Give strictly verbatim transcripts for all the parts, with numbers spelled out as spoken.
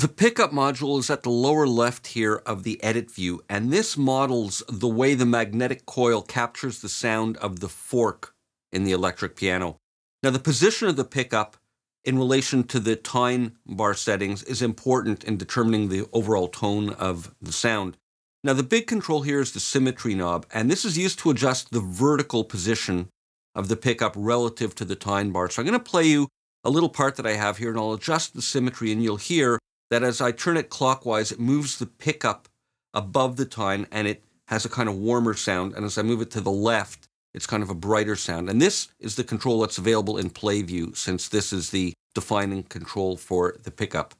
The pickup module is at the lower left here of the edit view, and this models the way the magnetic coil captures the sound of the fork in the electric piano. Now, the position of the pickup in relation to the time bar settings is important in determining the overall tone of the sound. Now, the big control here is the symmetry knob, and this is used to adjust the vertical position of the pickup relative to the time bar. So I'm going to play you a little part that I have here, and I'll adjust the symmetry, and you'll hear that as I turn it clockwise, it moves the pickup above the time and it has a kind of warmer sound. And as I move it to the left, it's kind of a brighter sound. And this is the control that's available in Play View, since this is the defining control for the pickup.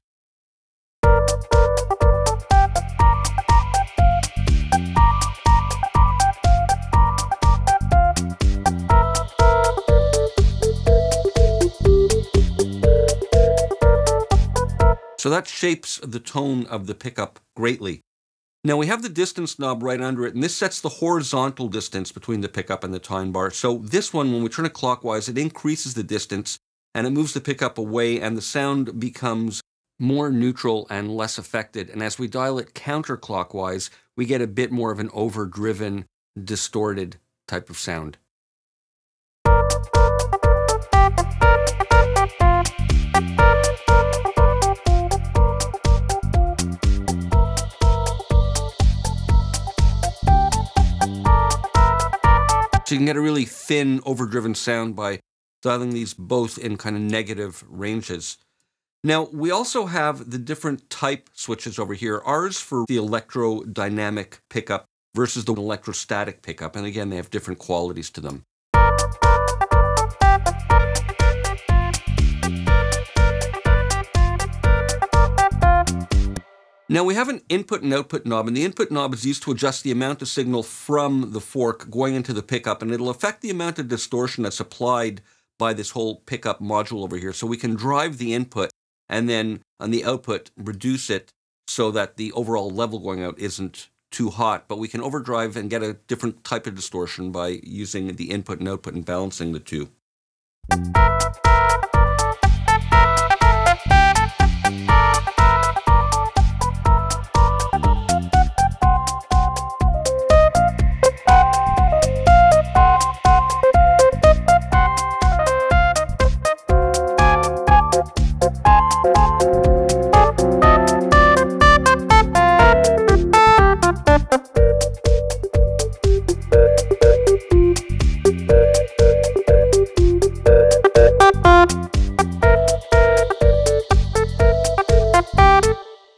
So that shapes the tone of the pickup greatly. Now we have the distance knob right under it, and this sets the horizontal distance between the pickup and the time bar. So this one, when we turn it clockwise, it increases the distance and it moves the pickup away, and the sound becomes more neutral and less affected. And as we dial it counterclockwise, we get a bit more of an overdriven, distorted type of sound. So you can get a really thin, overdriven sound by dialing these both in kind of negative ranges. Now, we also have the different type switches over here. R's for the electrodynamic pickup versus the electrostatic pickup. And again, they have different qualities to them. Now we have an input and output knob, and the input knob is used to adjust the amount of signal from the fork going into the pickup, and it'll affect the amount of distortion that's applied by this whole pickup module over here. So we can drive the input and then on the output reduce it so that the overall level going out isn't too hot, but we can overdrive and get a different type of distortion by using the input and output and balancing the two.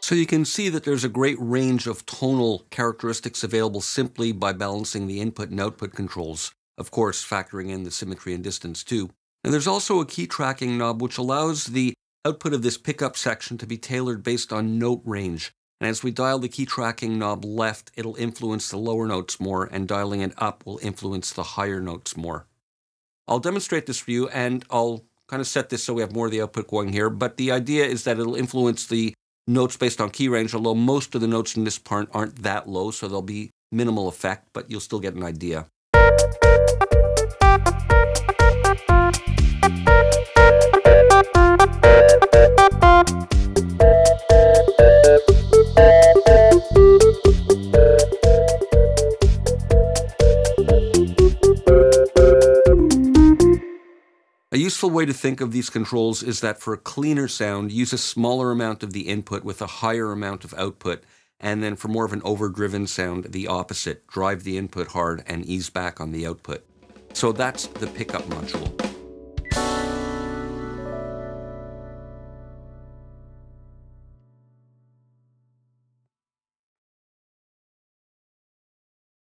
So you can see that there's a great range of tonal characteristics available simply by balancing the input and output controls, of course factoring in the symmetry and distance too. And there's also a key tracking knob which allows the output of this pickup section to be tailored based on note range. And as we dial the key tracking knob left, it'll influence the lower notes more, and dialing it up will influence the higher notes more. I'll demonstrate this for you, and I'll kind of set this so we have more of the output going here, but the idea is that it'll influence the notes based on key range, although most of the notes in this part aren't that low, so there'll be minimal effect, but you'll still get an idea. A useful way to think of these controls is that for a cleaner sound, use a smaller amount of the input with a higher amount of output, and then for more of an overdriven sound, the opposite. Drive the input hard and ease back on the output. So that's the pickup module.